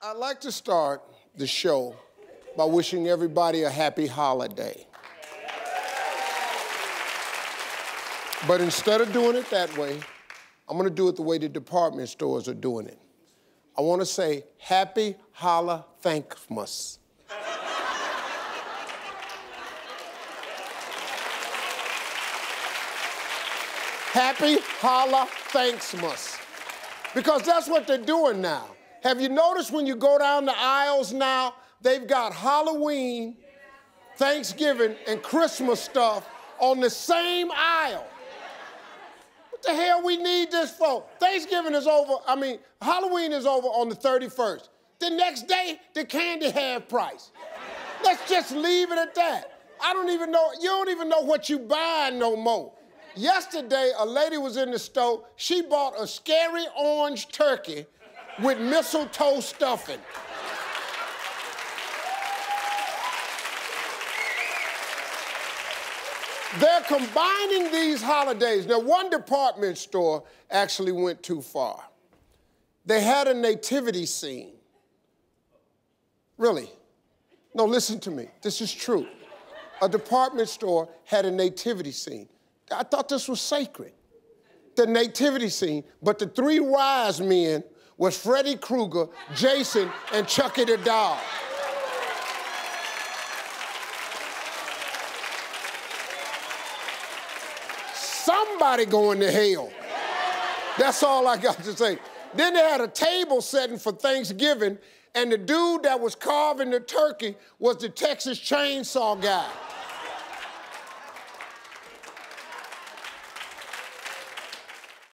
I'd like to start the show by wishing everybody a happy holiday. But instead of doing it that way, I'm going to do it the way the department stores are doing it. I want to say happy holla thankmas. Happy holla thanksmas. Because that's what they're doing now. Have you noticed when you go down the aisles now, they've got Halloween, Thanksgiving, and Christmas stuff on the same aisle. What the hell we need this for? Thanksgiving is over, Halloween is over on the 31st. The next day, the candy half price. Let's just leave it at that. You don't even know what you buying no more. Yesterday, a lady was in the store. She bought a scary orange turkey with mistletoe stuffing. They're combining these holidays. Now, one department store actually went too far. They had a nativity scene. Really? No, listen to me. This is true. A department store had a nativity scene. I thought this was sacred, the nativity scene, but the three wise men was Freddy Krueger, Jason, and Chucky the Doll. Somebody going to hell. That's all I got to say. Then they had a table setting for Thanksgiving, and the dude that was carving the turkey was the Texas Chainsaw guy.